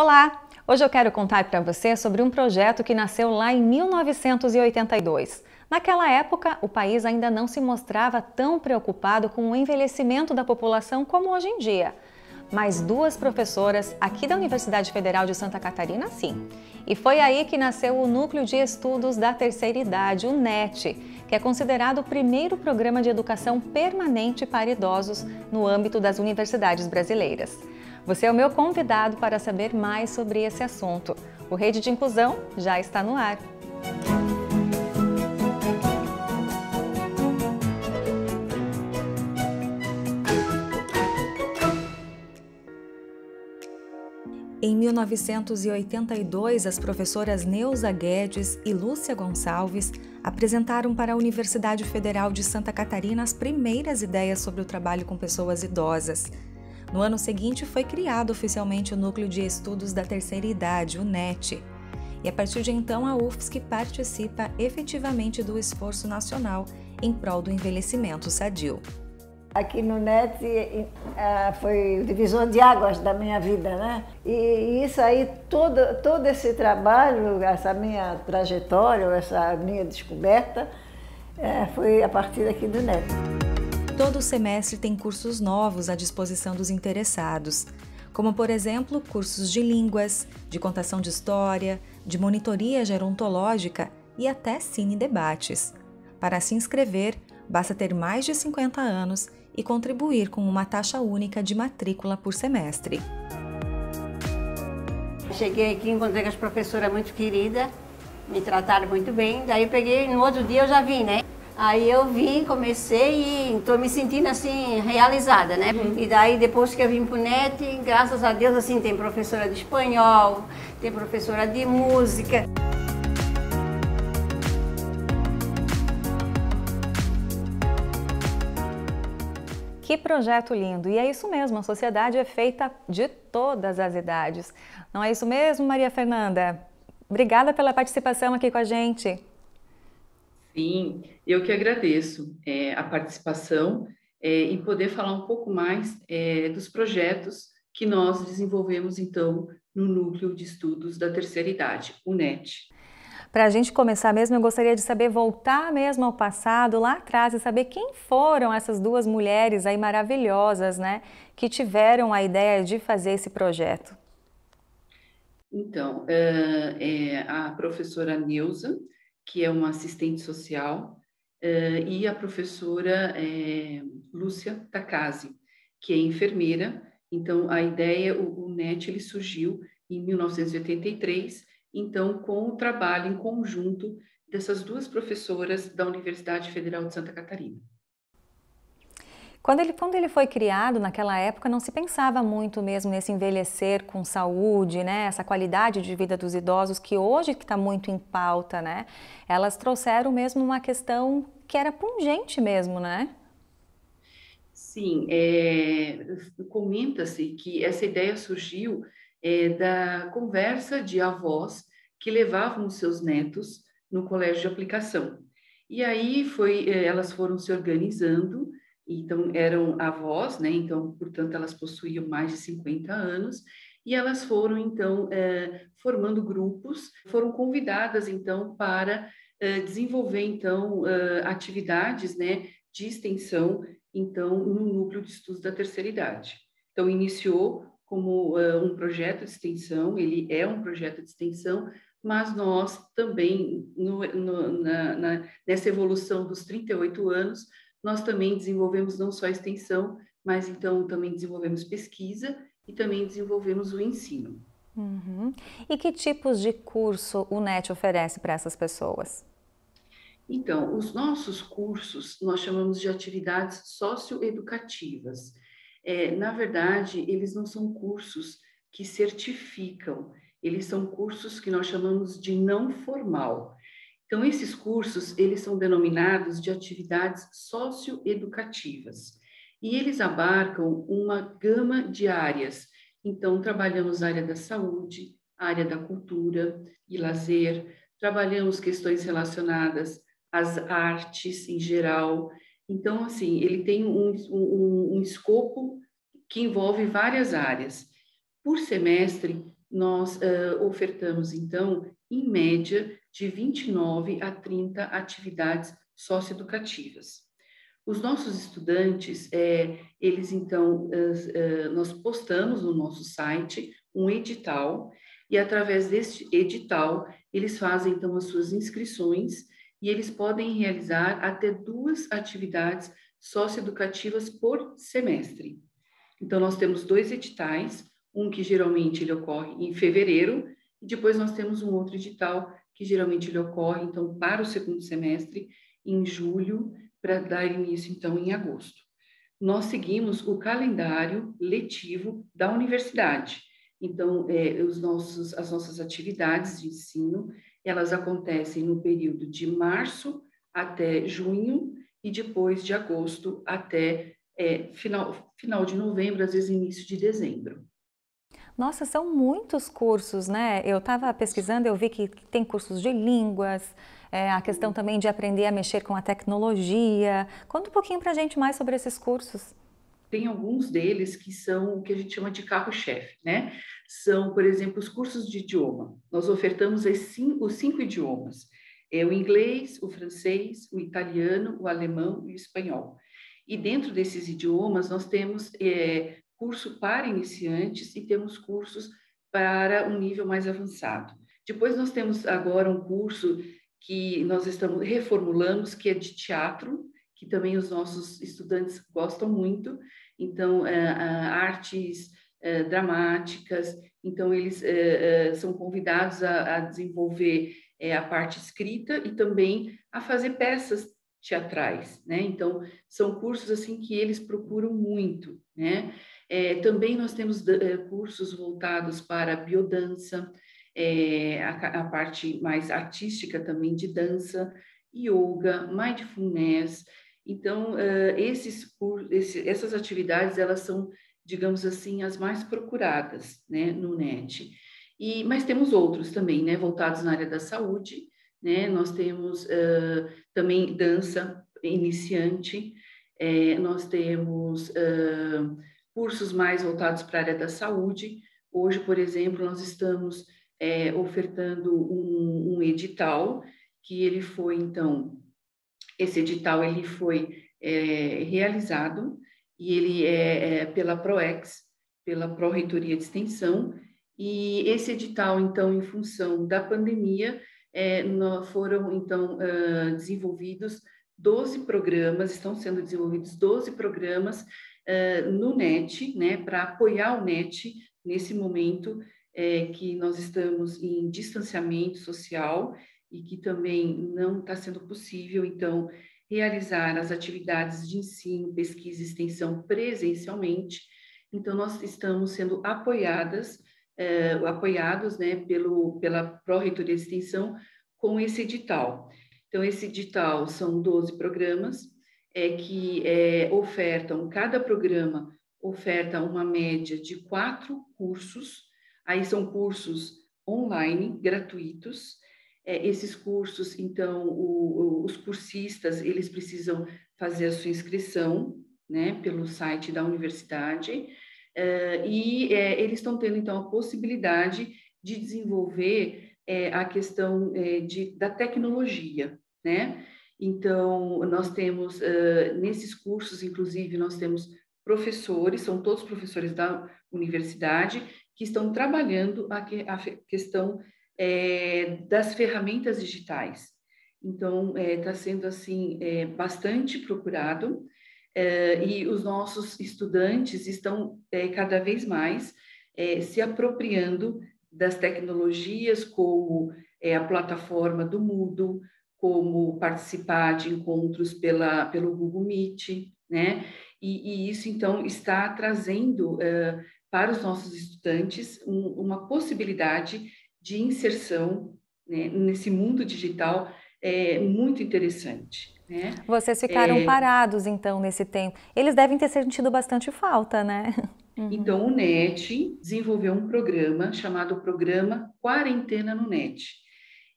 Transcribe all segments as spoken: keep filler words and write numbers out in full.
Olá! Hoje eu quero contar para você sobre um projeto que nasceu lá em mil novecentos e oitenta e dois. Naquela época, o país ainda não se mostrava tão preocupado com o envelhecimento da população como hoje em dia. Mas duas professoras aqui da Universidade Federal de Santa Catarina, sim. E foi aí que nasceu o Núcleo de Estudos da Terceira Idade, o NETI, que é considerado o primeiro programa de educação permanente para idosos no âmbito das universidades brasileiras. Você é o meu convidado para saber mais sobre esse assunto. O Rede de Inclusão já está no ar. Em mil novecentos e oitenta e dois, as professoras Neusa Guedes e Lúcia Gonçalves apresentaram para a Universidade Federal de Santa Catarina as primeiras ideias sobre o trabalho com pessoas idosas. No ano seguinte, foi criado oficialmente o Núcleo de Estudos da Terceira Idade, o NETI. E a partir de então, a U F S C participa efetivamente do esforço nacional em prol do envelhecimento sadio. Aqui no NETI foi divisor de águas da minha vida, né? E isso aí, todo, todo esse trabalho, essa minha trajetória, essa minha descoberta, foi a partir daqui do NETI. Todo semestre tem cursos novos à disposição dos interessados, como, por exemplo, cursos de línguas, de contação de história, de monitoria gerontológica e até cine-debates. Para se inscrever, basta ter mais de cinquenta anos e contribuir com uma taxa única de matrícula por semestre. Cheguei aqui, encontrei com as professoras muito queridas, me trataram muito bem, daí eu peguei, no outro dia eu já vim, né? Aí eu vim, comecei e estou me sentindo assim, realizada, né? Uhum. E daí depois que eu vim para o NETI, graças a Deus, assim, tem professora de espanhol, tem professora de música. Que projeto lindo! E é isso mesmo, a sociedade é feita de todas as idades. Não é isso mesmo, Maria Fernanda? Obrigada pela participação aqui com a gente. Sim, eu que agradeço é, a participação é, e poder falar um pouco mais é, dos projetos que nós desenvolvemos, então, no Núcleo de Estudos da Terceira Idade, o NETI. Para a gente começar mesmo, eu gostaria de saber, voltar mesmo ao passado, lá atrás, e saber quem foram essas duas mulheres aí maravilhosas, né, que tiveram a ideia de fazer esse projeto. Então, é, é, a professora Neusa, que é uma assistente social, e a professora Lúcia Takase, que é enfermeira. Então, a ideia, o NETI, ele surgiu em mil novecentos e oitenta e três, então, com o trabalho em conjunto dessas duas professoras da Universidade Federal de Santa Catarina. Quando ele, quando ele foi criado, naquela época, não se pensava muito mesmo nesse envelhecer com saúde, né? Essa qualidade de vida dos idosos, que hoje está muito em pauta, né? Elas trouxeram mesmo uma questão que era pungente mesmo, né? Sim, é, comenta-se que essa ideia surgiu é, da conversa de avós que levavam os seus netos no colégio de aplicação. E aí foi, elas foram se organizando. Então, eram avós, né? Então, portanto, elas possuíam mais de cinquenta anos e elas foram, então, eh, formando grupos, foram convidadas, então, para eh, desenvolver, então, eh, atividades, né, de extensão, então, no Núcleo de Estudos da Terceira Idade. Então, iniciou como eh, um projeto de extensão, ele é um projeto de extensão, mas nós também, no, no, na, na, nessa evolução dos trinta e oito anos, nós também desenvolvemos não só a extensão, mas então também desenvolvemos pesquisa e também desenvolvemos o ensino. Uhum. E que tipos de curso o NETI oferece para essas pessoas? Então, os nossos cursos nós chamamos de atividades socioeducativas. É, na verdade, eles não são cursos que certificam, eles são cursos que nós chamamos de não formal. Então, esses cursos, eles são denominados de atividades socioeducativas e eles abarcam uma gama de áreas. Então, trabalhamos a área da saúde, a área da cultura e lazer, trabalhamos questões relacionadas às artes em geral. Então, assim, ele tem um, um, um escopo que envolve várias áreas. Por semestre, nós uh, ofertamos, então, em média, de vinte e nove a trinta atividades socioeducativas. Os nossos estudantes, é, eles, então, uh, uh, nós postamos no nosso site um edital, e através deste edital, eles fazem, então, as suas inscrições, e eles podem realizar até duas atividades socioeducativas por semestre. Então, nós temos dois editais, um que geralmente ele ocorre em fevereiro, e depois nós temos um outro edital que geralmente ele ocorre, então, para o segundo semestre, em julho, para dar início, então, em agosto. Nós seguimos o calendário letivo da universidade. Então, é, os nossos, as nossas atividades de ensino, elas acontecem no período de março até junho e depois de agosto até é, final, final de novembro, às vezes início de dezembro. Nossa, são muitos cursos, né? Eu estava pesquisando, eu vi que tem cursos de línguas, é, a questão também de aprender a mexer com a tecnologia. Conta um pouquinho para a gente mais sobre esses cursos. Tem alguns deles que são o que a gente chama de carro-chefe, né? São, por exemplo, os cursos de idioma. Nós ofertamos os cinco, os cinco idiomas. É o inglês, o francês, o italiano, o alemão e o espanhol. E dentro desses idiomas nós temos é, curso para iniciantes e temos cursos para um nível mais avançado. Depois nós temos agora um curso que nós estamos reformulamos, que é de teatro, que também os nossos estudantes gostam muito, então, é, é, artes é, dramáticas, então eles é, é, são convidados a, a desenvolver é, a parte escrita e também a fazer peças teatrais, né? Então, são cursos assim que eles procuram muito, né? É, também nós temos é, cursos voltados para a biodança, é, a, a parte mais artística também de dança, yoga, mindfulness. Então, uh, esses, esse, essas atividades, elas são, digamos assim, as mais procuradas, né, no NETI. E, mas temos outros também, né, voltados na área da saúde, né, nós temos uh, também dança iniciante, eh, nós temos uh, cursos mais voltados para a área da saúde. Hoje, por exemplo, nós estamos eh, ofertando um, um edital, que ele foi, então, esse edital ele foi é, realizado e ele é, é pela PROEX, pela Pró-Reitoria de Extensão, e esse edital, então, em função da pandemia, é, foram, então, uh, desenvolvidos doze programas, estão sendo desenvolvidos doze programas uh, no NETI, né, para apoiar o NETI nesse momento é, que nós estamos em distanciamento social, e que também não está sendo possível, então, realizar as atividades de ensino, pesquisa e extensão presencialmente. Então, nós estamos sendo apoiadas, eh, apoiados, né, pelo, pela Pró-Reitoria de Extensão com esse edital. Então, esse edital são doze programas eh, que eh, ofertam, cada programa oferta uma média de quatro cursos, aí são cursos online, gratuitos. É, esses cursos, então, o, o, os cursistas, eles precisam fazer a sua inscrição, né, pelo site da universidade, é, e é, eles estão tendo, então, a possibilidade de desenvolver é, a questão é, de, da tecnologia, né? Então, nós temos, é, nesses cursos, inclusive, nós temos professores, são todos professores da universidade, que estão trabalhando a, que, a questão É, das ferramentas digitais. Então, está é, sendo, assim, é, bastante procurado, é, e os nossos estudantes estão é, cada vez mais é, se apropriando das tecnologias, como é, a plataforma do Moodle, como participar de encontros pela, pelo Google Meet, né? E, e isso, então, está trazendo é, para os nossos estudantes um, uma possibilidade de inserção, né, nesse mundo digital é muito interessante, né? Vocês ficaram é... parados, então, nesse tempo. Eles devem ter sentido bastante falta, né? Uhum. Então, o NETI desenvolveu um programa chamado Programa Quarentena no NETI.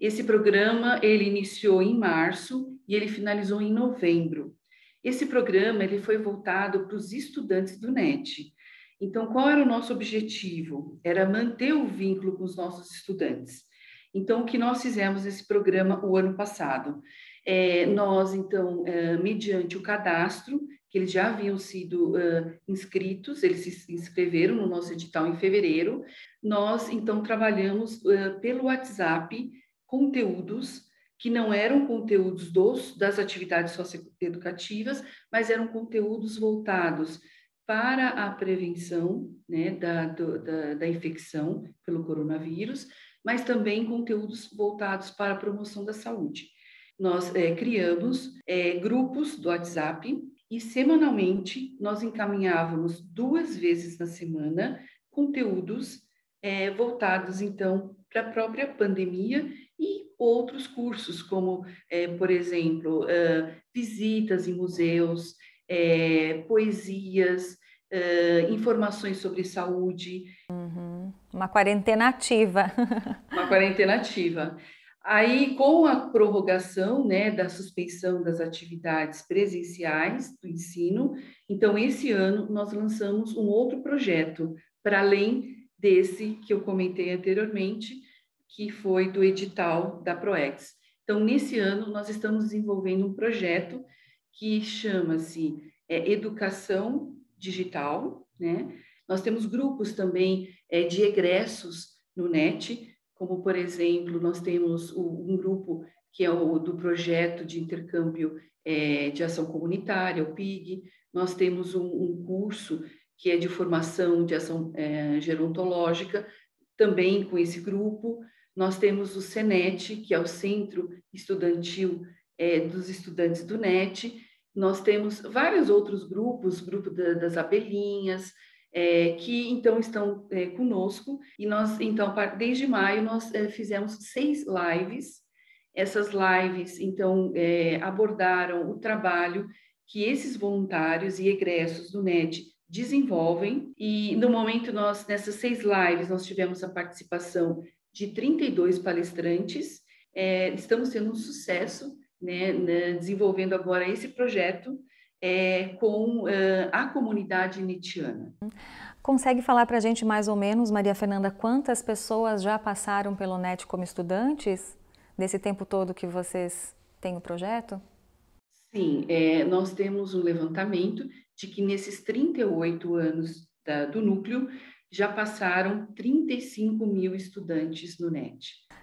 Esse programa, ele iniciou em março e ele finalizou em novembro. Esse programa, ele foi voltado para os estudantes do NETI. Então, qual era o nosso objetivo? Era manter o vínculo com os nossos estudantes. Então, o que nós fizemos nesse programa o ano passado? É, nós, então, é, mediante o cadastro, que eles já haviam sido uh, inscritos, eles se inscreveram no nosso edital em fevereiro, nós, então, trabalhamos uh, pelo WhatsApp conteúdos que não eram conteúdos dos, das atividades socioeducativas, mas eram conteúdos voltados para a prevenção, né, da, do, da, da infecção pelo coronavírus, mas também conteúdos voltados para a promoção da saúde. Nós é, criamos é, grupos do WhatsApp e, semanalmente, nós encaminhávamos duas vezes na semana conteúdos é, voltados, então, para a própria pandemia e outros cursos, como, é, por exemplo, uh, visitas em museus, é, poesias, uh, informações sobre saúde. Uhum. Uma quarentena ativa. Uma quarentena ativa. Aí, com a prorrogação, né, da suspensão das atividades presenciais do ensino, então, esse ano, nós lançamos um outro projeto, para além desse que eu comentei anteriormente, que foi do edital da ProEx. Então, nesse ano, nós estamos desenvolvendo um projeto que chama-se é, Educação Digital, né? Nós temos grupos também é, de egressos no NETI, como, por exemplo, nós temos um grupo que é o do projeto de intercâmbio é, de ação comunitária, o P I G, nós temos um, um curso que é de formação de ação é, gerontológica, também com esse grupo, nós temos o CENET, que é o Centro Estudantil é, dos Estudantes do NET, nós temos vários outros grupos, grupo da, das abelhinhas, É, que então estão é, conosco, e nós, então, desde maio, nós é, fizemos seis lives. Essas lives, então, é, abordaram o trabalho que esses voluntários e egressos do NET desenvolvem, e no momento nós, nessas seis lives, nós tivemos a participação de trinta e dois palestrantes, é, estamos tendo um sucesso, né, né, desenvolvendo agora esse projeto, É, com uh, a comunidade netiana. Consegue falar para a gente mais ou menos, Maria Fernanda, quantas pessoas já passaram pelo NET como estudantes desse tempo todo que vocês têm o projeto? Sim, é, nós temos um levantamento de que nesses trinta e oito anos da, do núcleo já passaram trinta e cinco mil estudantes no NET.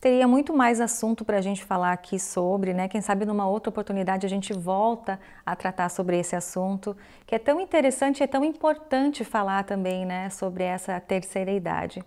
Teria muito mais assunto para a gente falar aqui sobre, né? Quem sabe numa outra oportunidade a gente volta a tratar sobre esse assunto, que é tão interessante e é tão importante falar também, né, sobre essa terceira idade.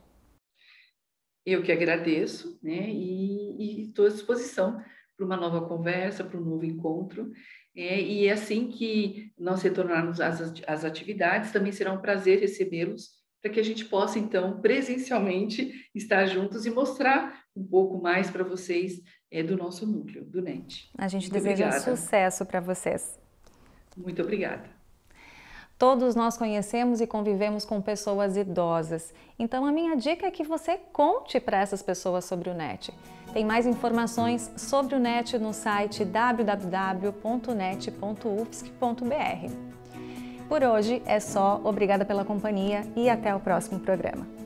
Eu que agradeço, né? E estou à disposição para uma nova conversa, para um novo encontro. É, e assim que nós retornarmos às, às atividades, também será um prazer recebê-los, para que a gente possa, então, presencialmente estar juntos e mostrar um pouco mais para vocês é, do nosso núcleo, do NET. A gente Muito deseja obrigada. Sucesso para vocês. Muito obrigada. Todos nós conhecemos e convivemos com pessoas idosas, então a minha dica é que você conte para essas pessoas sobre o NET. Tem mais informações sobre o NET no site w w w ponto net ponto u f s c ponto b r. Por hoje é só, obrigada pela companhia e até o próximo programa.